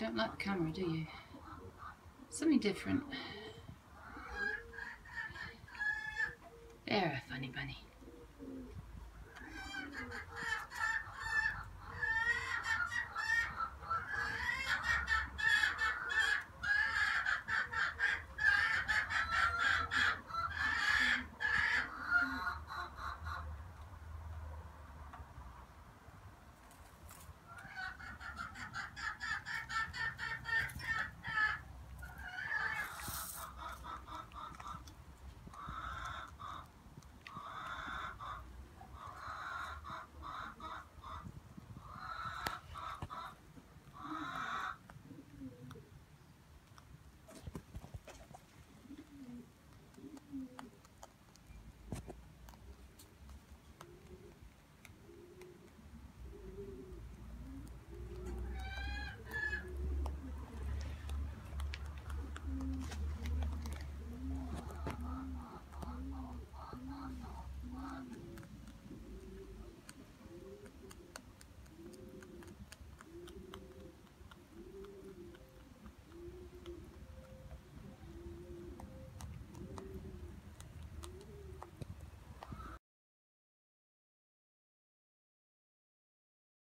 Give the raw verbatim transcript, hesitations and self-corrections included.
don't like the camera, do you? Something different. They're a funny bunny.